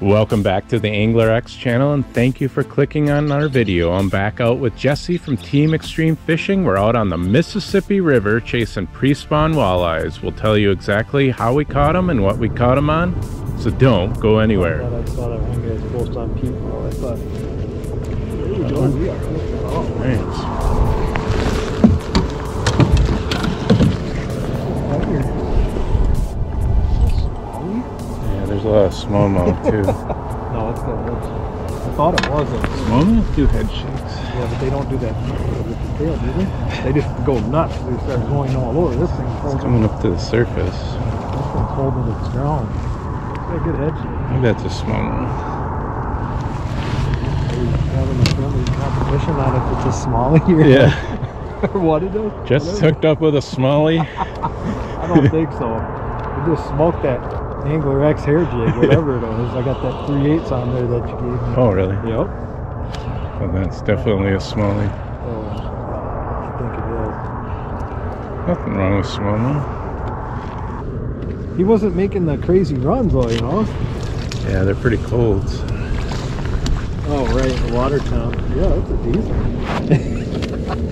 Welcome back to the Angler X channel, and thank you for clicking on our video. I'm back out with Jesse from Team Extreme Fishing. We're out on the Mississippi River chasing pre-spawn walleyes. We'll tell you exactly how we caught them and what we caught them on, so don't go anywhere. There's a lot of smallmouth too. No, it's not head. I thought it wasn't. Smallmouth do head shakes. Yeah, but they don't do that with the tail, do they? They just go nuts. They start going all over. This thing's coming up to the surface. This thing's holding its ground. It's got a good head shake. I think that's a smallmouth. Are you having a friendly competition on if it's a smallie here? Yeah. Or what it is? Just hooked up with a smallie? I don't think so. You just smoked that Angler X hair jig, whatever it is. I got that 3/8 on there that you gave me. Oh, really? Yep. Well, that's definitely a smallie. Oh, I think it is. Nothing wrong with smallmouth. He wasn't making the crazy runs, though, you know? Yeah, they're pretty cold. Oh, right, the water town. Yeah, that's a decent one.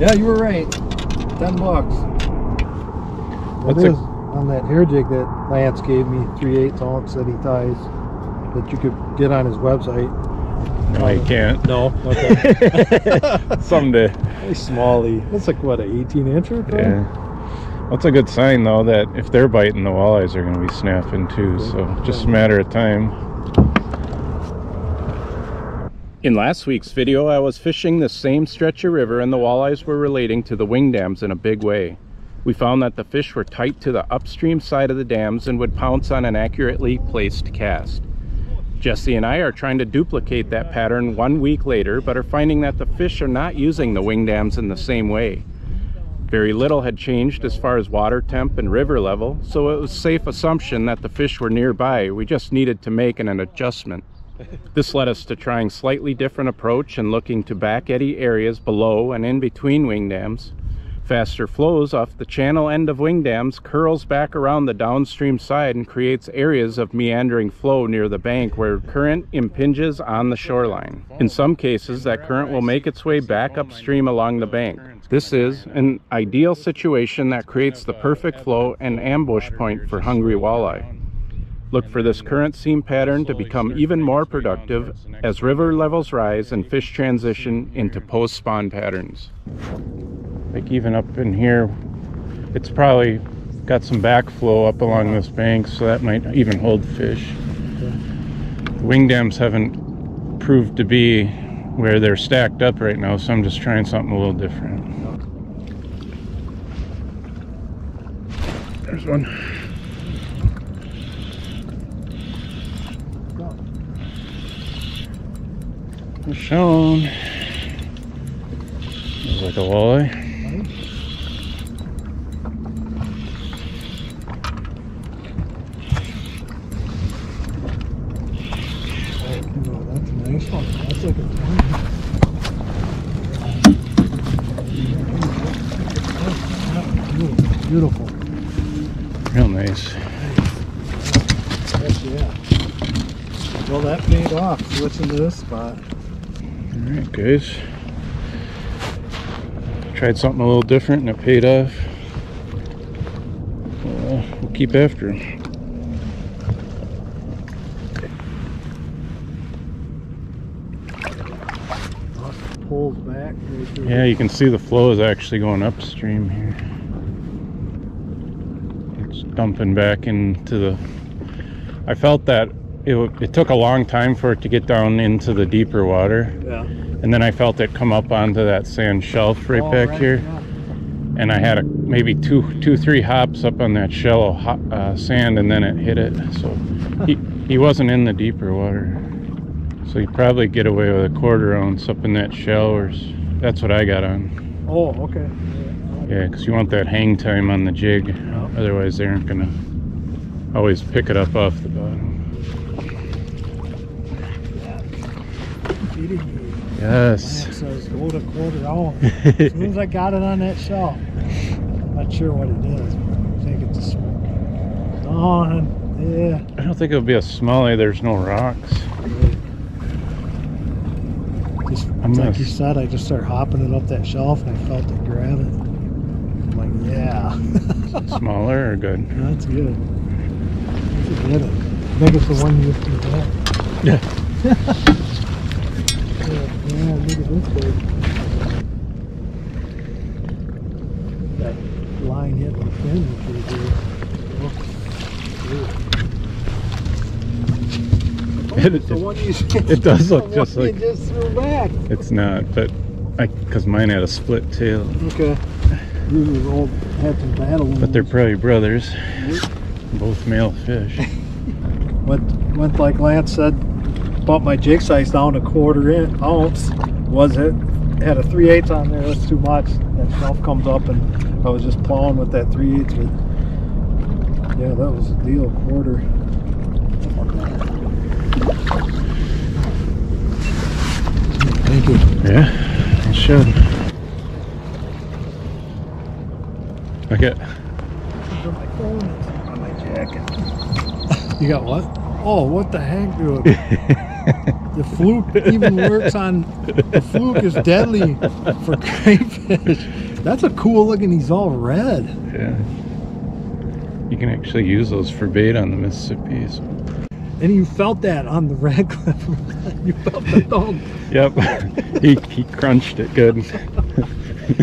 Yeah, you were right. $10. That's it. On that hair jig that Lance gave me, 3/8 ounce that he ties, that you could get on his website. No, I can't. No. Okay. Someday. A smallie. That's like what, an 18-incher? Yeah. That's a good sign though that if they're biting, the walleyes are going to be snapping too. So just a matter of time. In last week's video, I was fishing the same stretch of river, and the walleyes were relating to the wing dams in a big way. We found that the fish were tight to the upstream side of the dams and would pounce on an accurately placed cast. Jesse and I are trying to duplicate that pattern 1 week later, but are finding that the fish are not using the wing dams in the same way. Very little had changed as far as water temp and river level, so it was a safe assumption that the fish were nearby. We just needed to make an adjustment. This led us to trying slightly different approach and looking to back eddy areas below and in between wing dams. Faster flows off the channel end of wing dams curls back around the downstream side and creates areas of meandering flow near the bank where current impinges on the shoreline. In some cases, that current will make its way back upstream along the bank. This is an ideal situation that creates the perfect flow and ambush point for hungry walleye. Look for this current seam pattern to become even more productive as river levels rise and fish transition into post-spawn patterns. Like even up in here, it's probably got some backflow up along this bank, so that might even hold fish. The wing dams haven't proved to be where they're stacked up right now, so I'm just trying something a little different. There's one. Shown. Looks like a walleye. Beautiful. Real nice. Yes, yeah. Well, that paid off. Switching to this spot. Alright, guys. Tried something a little different and it paid off. We'll keep after him. Pulls back right through. Yeah, you can see the flow is actually going upstream here. It's dumping back into the... I felt that it took a long time for it to get down into the deeper water. Yeah. And then I felt it come up onto that sand shelf right back here. Yeah. And I had maybe two, three hops up on that shallow sand, and then it hit it. So he wasn't in the deeper water. So you probably get away with a 1/4 ounce up in that shell, or that's what I got on. Oh, okay. Yeah, because you want that hang time on the jig. Oh. Otherwise, they aren't gonna always pick it up off the bottom. Yes. It says go to 1/4 ounce. As soon as I got it on that shell, I'm not sure what it is, but I think it's a smoke. It's on. Yeah. I don't think it'll be a smelly. There's no rocks. Yeah. Just like you said, I just started hopping it up that shelf and I felt it grab it. I'm like, yeah. Smaller or good? No, that's good. That's a good one. I think it's the one you got. Yeah. Yeah, look at this bird. That line hit my fin pretty good. It does look just like you just threw back. It's not, but because mine had a split tail. Okay. These all had some battle wounds. But they're probably brothers. Yep. Both male fish. Went like Lance said. Bought my jig size down to 1/4 ounce. Had a 3/8 on there. That's too much. That shelf comes up, and I was just plowing with that 3/8. Yeah, that was the deal. 1/4. Thank you. Yeah, I should. I got my phone on my jacket. You got what? Oh, what the heck, dude. The fluke even works on. The fluke is deadly for crayfish. That's a cool looking. He's all red. Yeah. You can actually use those for bait on the Mississippis. And you felt that on the red clip. You felt the thong. Yep. He crunched it good.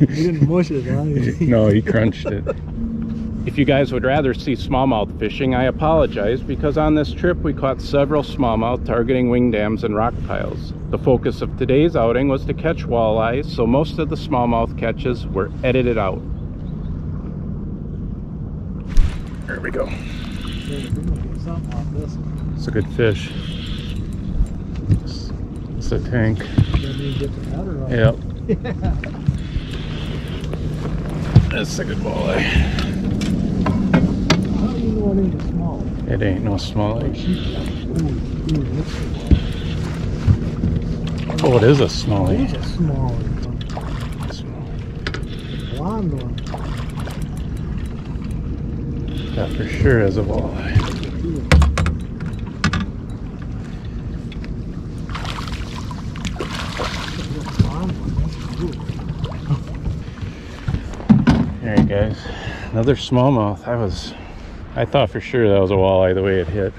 He didn't mush it, huh? No, he crunched it. If you guys would rather see smallmouth fishing, I apologize, because on this trip we caught several smallmouth targeting wing dams and rock piles. The focus of today's outing was to catch walleye, so most of the smallmouth catches were edited out. There we go. It's a good fish. It's a tank. Yep. That's a good walleye. It ain't no small. Oh, it is a smallie. It is a smallie. Blonde one. That for sure is a walleye. There you guys. Another smallmouth. I thought for sure that was a walleye the way it hit.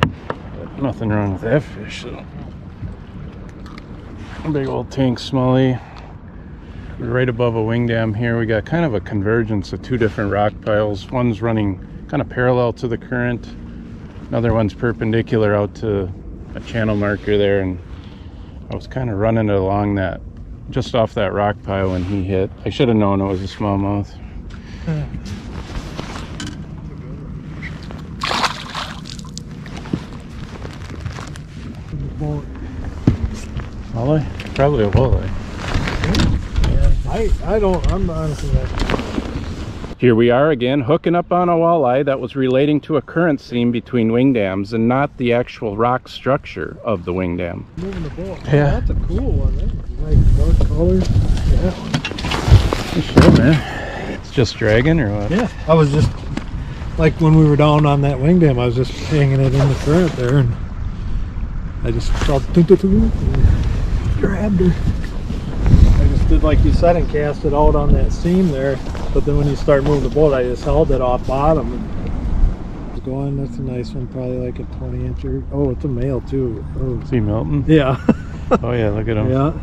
But nothing wrong with that fish though. So. Big old tank smallie. Right above a wing dam here, we got kind of a convergence of two different rock piles. One's running kind of parallel to the current. Another one's perpendicular out to a channel marker there. And I was kind of running along that, just off that rock pile when he hit. I should have known it was a smallmouth. Walleye? Probably a walleye. Yeah, I'm honestly not. Here we are again, hooking up on a walleye that was relating to a current seen between wing dams and not the actual rock structure of the wing dam. Moving the boat. Yeah. Oh, that's a cool one. Nice dark color. Yeah. Good show, man. It's just dragging or what? Yeah. I was just, like when we were down on that wing dam, I was just hanging it in the current there and I just felt grabbed her. I just did like you said and cast it out on that seam there, but then when you start moving the boat I just held it off bottom and was going. That's a nice one, probably like a 20-incher. Oh, it's a male too. Oh, is he melting? Yeah. Oh yeah, look at him. Yeah,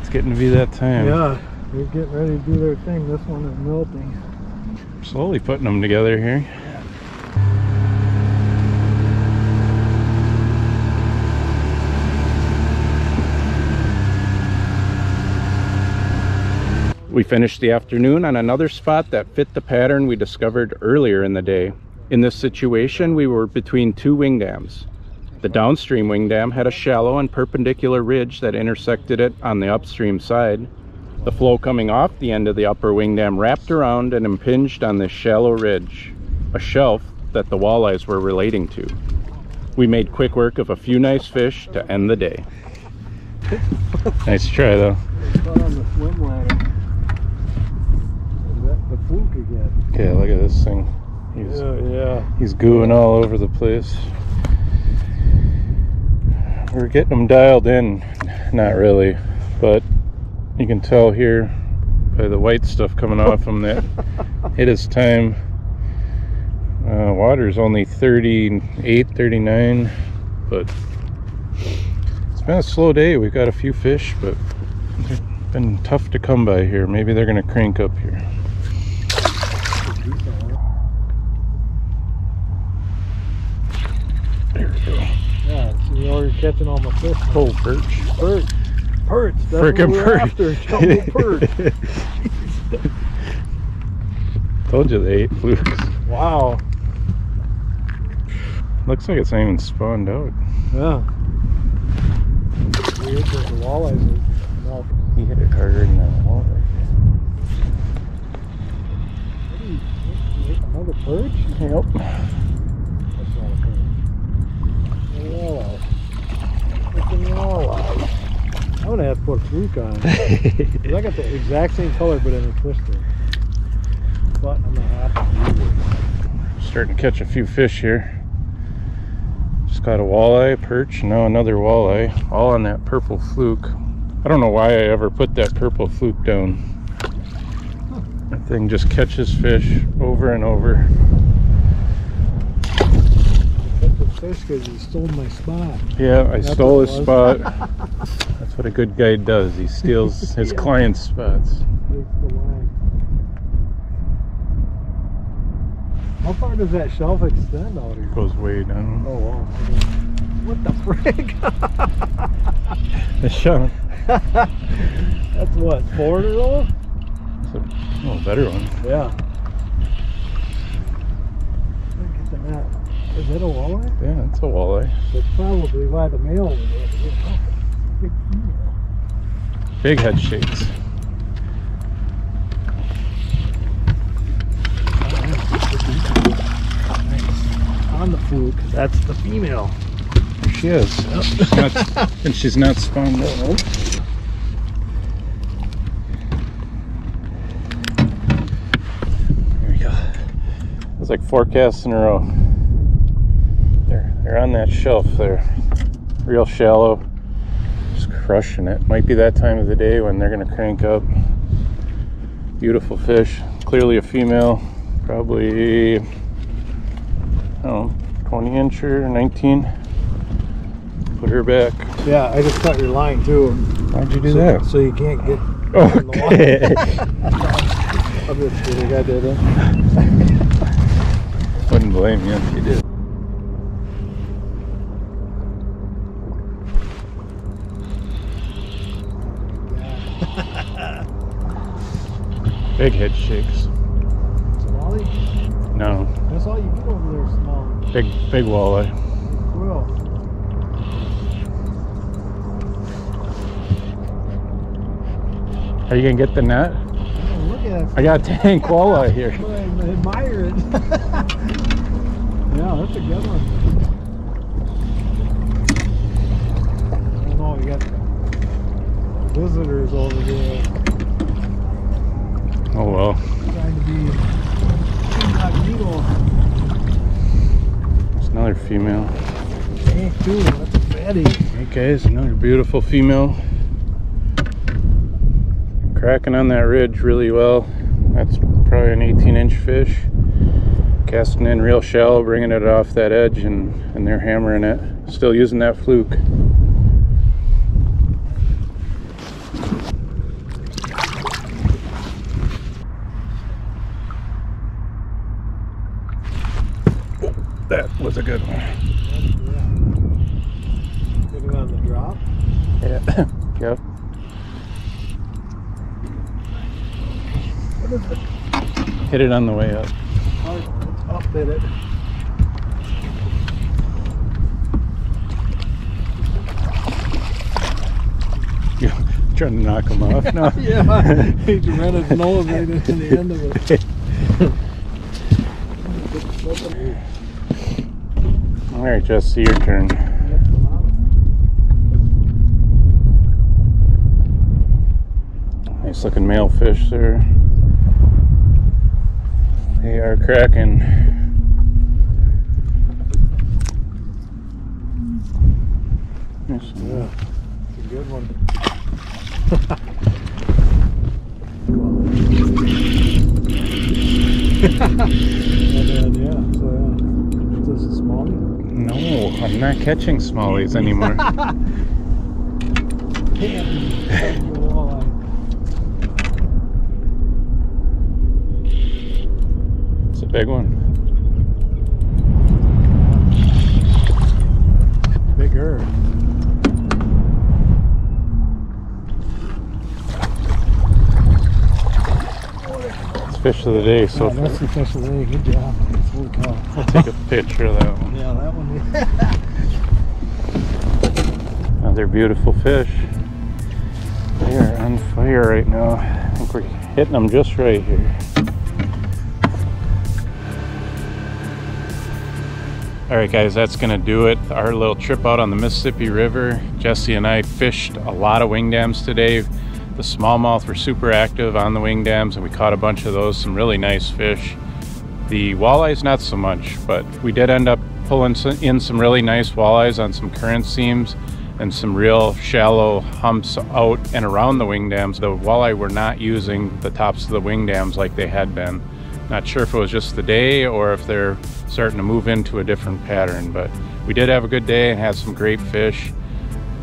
it's getting to be that time. Yeah, they're getting ready to do their thing. This one is melting. I'm slowly putting them together here. We finished the afternoon on another spot that fit the pattern we discovered earlier in the day. In this situation, we were between two wing dams. The downstream wing dam had a shallow and perpendicular ridge that intersected it on the upstream side. The flow coming off the end of the upper wing dam wrapped around and impinged on this shallow ridge, a shelf that the walleyes were relating to. We made quick work of a few nice fish to end the day. Nice try though. Yeah, look at this thing. He's, he's gooing all over the place. We're getting them dialed in. Not really, but you can tell here by the white stuff coming off them that it is time. Water's only 38, 39, but it's been a slow day. We've got a few fish, but they've been tough to come by here. Maybe they're going to crank up here. There we go. Yeah, so you're already catching all my fish. Oh, perch. Perch. Perch. That's frickin' what we're after. Perch. Told you they ate flukes. Wow. Looks like it's not even spawned out. Yeah. It's weird that the walleyes are... He hit a carter in that wall right there. What do you hit? Another perch? Yep. That's not a perch. A walleye. Freaking walleye. I'm going to have to put a fluke on it. Because I got the exact same color but in a twister. But I'm going to have to do it. Starting to catch a few fish here. Just caught a walleye, perch, and now another walleye, all on that purple fluke. I don't know why I ever put that purple fluke down. That thing just catches fish over and over. I kept the fish because he stole my spot. Yeah, I stole his spot. That's what a good guide does. He steals his client's spots. How far does that shelf extend out here? It goes way down. Oh, wow. What the frick? The shelf. That's what, 4 in a row? It's a better one. Yeah. Look at that. Is it a walleye? Yeah, it's a walleye. It's probably why the male was there. Big head shakes. On the fluke, that's the female. There she is. Yep. She's not, and she's not spawned out. Nope. There we go. It was like 4 casts in a row. They're on that shelf there. Real shallow. Just crushing it. Might be that time of the day when they're going to crank up. Beautiful fish. Clearly a female. Probably, I don't know, 20-incher, 19. Put her back. Yeah, I just cut your line too. Why'd you do that? So you can't get in the water. I'm just kidding, I did it. Wouldn't blame you if you did. Big head shakes. No. That's all you get over there, small. Big walleye. Well. Are you gonna get the net? Oh, look at that. I got a tank walleye here. I admire it. Yeah, that's a good one. I don't know, you got visitors over here. Oh well. Trying to be. It's another female. Dang, dude, that's a fatty. Hey guys, another beautiful female. Cracking on that ridge really well. That's probably an 18-inch fish. Casting in real shallow, bringing it off that edge, and they're hammering it. Still using that fluke. That was a good one. Yeah. Getting on the drop? Yeah. Yep. What is it? Hit it on the way up. Oh, up hit it. You're trying to knock him off now? Yeah. He ran his nose right into the end of it. All right, Jesse, your turn. Nice looking male fish there. They are cracking. thickness. Yeah, it's a good one. And then, yeah, so is this a smallie? No, I'm not catching smallies anymore. Damn. It's a big one. Bigger. It's fish of the day so far. That's the fish of the day. Good job. Holy cow. I'll take a picture of that one. Yeah, that one. Another beautiful fish. They are on fire right now. I think we're hitting them just right here. Alright guys, that's going to do it. Our little trip out on the Mississippi River. Jesse and I fished a lot of wing dams today. The smallmouth were super active on the wing dams and we caught a bunch of those, some really nice fish. The walleyes not so much, but we did end up pulling in some really nice walleyes on some current seams and some real shallow humps out and around the wing dams. The walleye were not using the tops of the wing dams like they had been. Not sure if it was just the day or if they're starting to move into a different pattern, but we did have a good day and had some great fish.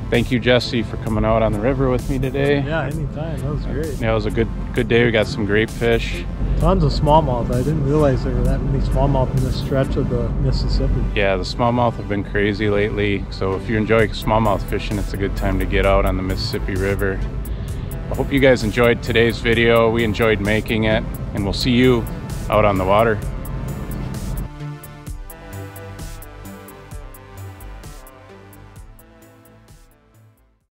Thank you, Jesse, for coming out on the river with me today. Yeah, anytime. That was great. Yeah, it was a good day. We got some great fish. Tons of smallmouth. I didn't realize there were that many smallmouth in this stretch of the Mississippi. Yeah, the smallmouth have been crazy lately. So if you enjoy smallmouth fishing, it's a good time to get out on the Mississippi River. I hope you guys enjoyed today's video. We enjoyed making it, and we'll see you out on the water.